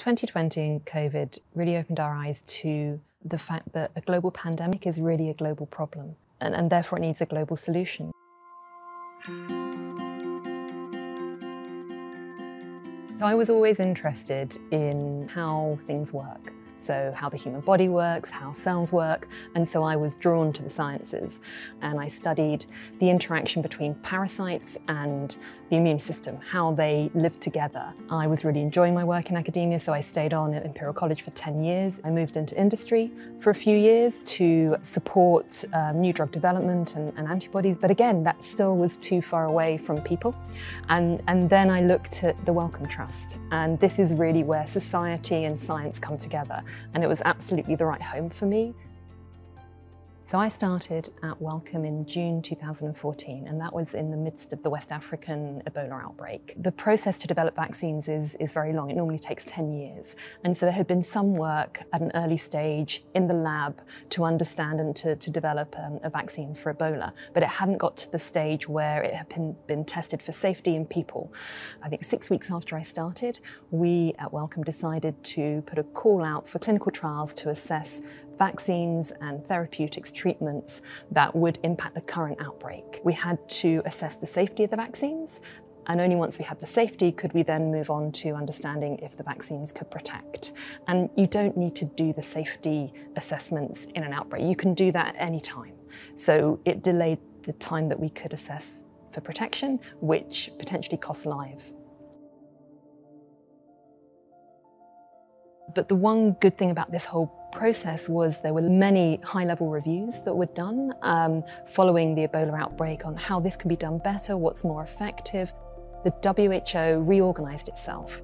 2020 and COVID really opened our eyes to the fact that a global pandemic is really a global problem, and therefore it needs a global solution. So I was always interested in how things work. So how the human body works, how cells work, and so I was drawn to the sciences. And I studied the interaction between parasites and the immune system, how they live together. I was really enjoying my work in academia, so I stayed on at Imperial College for 10 years. I moved into industry for a few years to support new drug development and antibodies, but again, that still was too far away from people. And then I looked at the Wellcome Trust, and this is really where society and science come together. And it was absolutely the right home for me. So I started at Wellcome in June 2014, and that was in the midst of the West African Ebola outbreak. The process to develop vaccines is very long. It normally takes 10 years. And so there had been some work at an early stage in the lab to understand and to develop a vaccine for Ebola, but it hadn't got to the stage where it had been tested for safety in people. I think 6 weeks after I started, we at Wellcome decided to put a call out for clinical trials to assess vaccines and therapeutics treatments that would impact the current outbreak. We had to assess the safety of the vaccines, and only once we had the safety could we then move on to understanding if the vaccines could protect. And you don't need to do the safety assessments in an outbreak. You can do that at any time. So it delayed the time that we could assess for protection, which potentially costs lives. But the one good thing about this whole process was there were many high-level reviews that were done following the Ebola outbreak on how this can be done better, what's more effective. The WHO reorganised itself.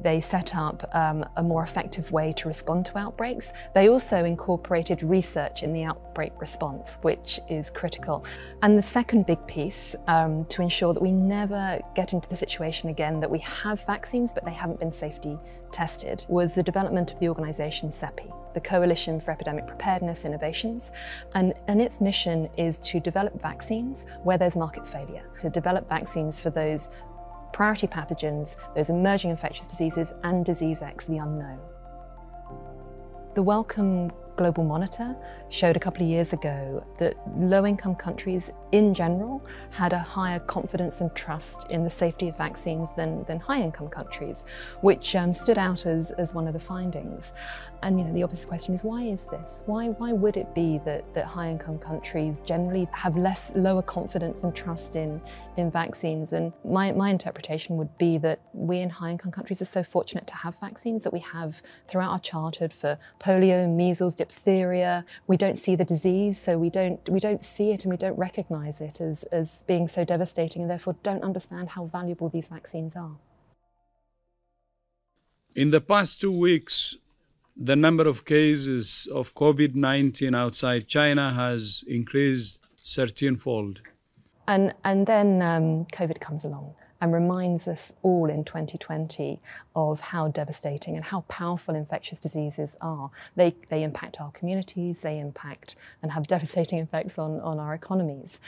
They set up a more effective way to respond to outbreaks. They also incorporated research in the outbreak response, which is critical. And the second big piece, to ensure that we never get into the situation again that we have vaccines but they haven't been safety tested, was the development of the organisation CEPI, the Coalition for Epidemic Preparedness Innovations. And its mission is to develop vaccines where there's market failure, to develop vaccines for those priority pathogens, those emerging infectious diseases, and Disease X, the unknown. The Wellcome Global Monitor showed a couple of years ago that low-income countries in general had a higher confidence and trust in the safety of vaccines than high-income countries, which stood out as one of the findings. And you know, the obvious question is, why is this? Why would it be that high-income countries generally have lower confidence and trust in vaccines? And my interpretation would be that we in high-income countries are so fortunate to have vaccines that we have throughout our childhood for polio, measles, diphtheria. We don't see the disease, so we don't see it and we don't recognise it as being so devastating, and therefore don't understand how valuable these vaccines are. In the past 2 weeks, the number of cases of COVID-19 outside China has increased 13-fold. And then COVID comes along and reminds us all in 2020 of how devastating and how powerful infectious diseases are. They impact our communities, they impact and have devastating effects on our economies.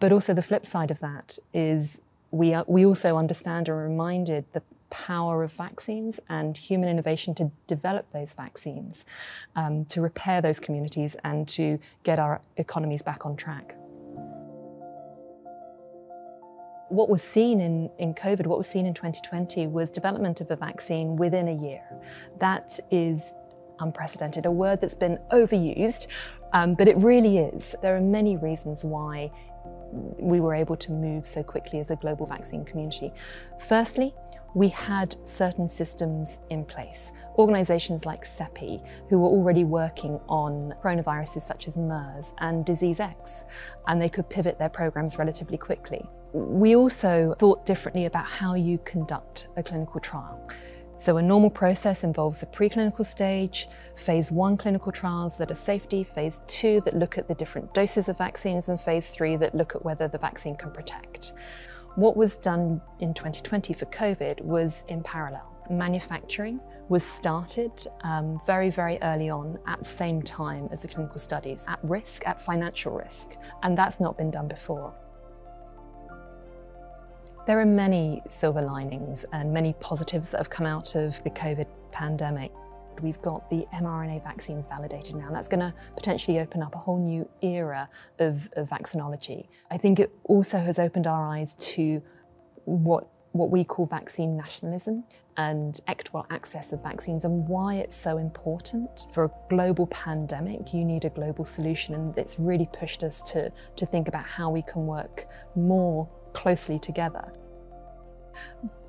But also the flip side of that is we also understand and are reminded the power of vaccines and human innovation to develop those vaccines, to repair those communities and to get our economies back on track. What was seen in COVID, what was seen in 2020 was development of a vaccine within a year. That is unprecedented, a word that's been overused, but it really is. There are many reasons why we were able to move so quickly as a global vaccine community. Firstly, we had certain systems in place. Organisations like CEPI, who were already working on coronaviruses such as MERS and Disease X, and they could pivot their programmes relatively quickly. We also thought differently about how you conduct a clinical trial. So a normal process involves the preclinical stage, phase 1 clinical trials that are safety, phase 2 that look at the different doses of vaccines, and phase 3 that look at whether the vaccine can protect. What was done in 2020 for COVID was in parallel. Manufacturing was started very, very early on at the same time as the clinical studies, at risk, at financial risk, and that's not been done before. There are many silver linings and many positives that have come out of the COVID pandemic. We've got the mRNA vaccines validated now, and that's going to potentially open up a whole new era of vaccinology. I think it also has opened our eyes to what we call vaccine nationalism and equitable access of vaccines and why it's so important. For a global pandemic, you need a global solution, and it's really pushed us to think about how we can work more closely together.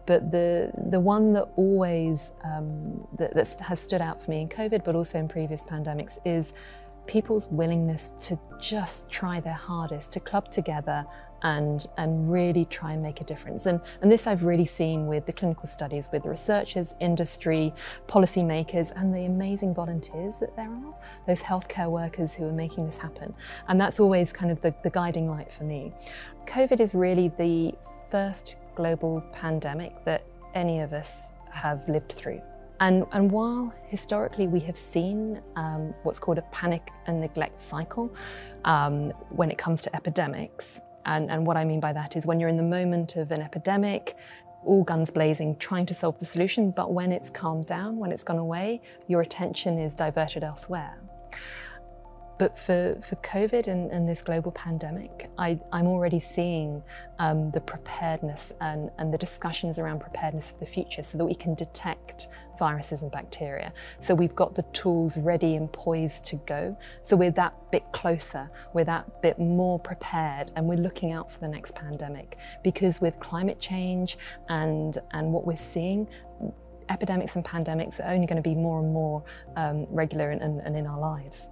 But the one that always that has stood out for me in COVID, but also in previous pandemics, is people's willingness to just try their hardest, to club together and really try and make a difference. And this I've really seen with the clinical studies, with the researchers, industry, policymakers, and the amazing volunteers that there are, those healthcare workers who are making this happen. And that's always kind of the guiding light for me. COVID is really the first global pandemic that any of us have lived through. And while historically we have seen what's called a panic and neglect cycle when it comes to epidemics, and what I mean by that is when you're in the moment of an epidemic, all guns blazing, trying to solve the solution, but when it's calmed down, when it's gone away, your attention is diverted elsewhere. But for COVID and this global pandemic, I'm already seeing the preparedness and the discussions around preparedness for the future so that we can detect viruses and bacteria. So we've got the tools ready and poised to go. So we're that bit closer, we're that bit more prepared, and we're looking out for the next pandemic. Because with climate change and what we're seeing, epidemics and pandemics are only going to be more and more regular and in our lives.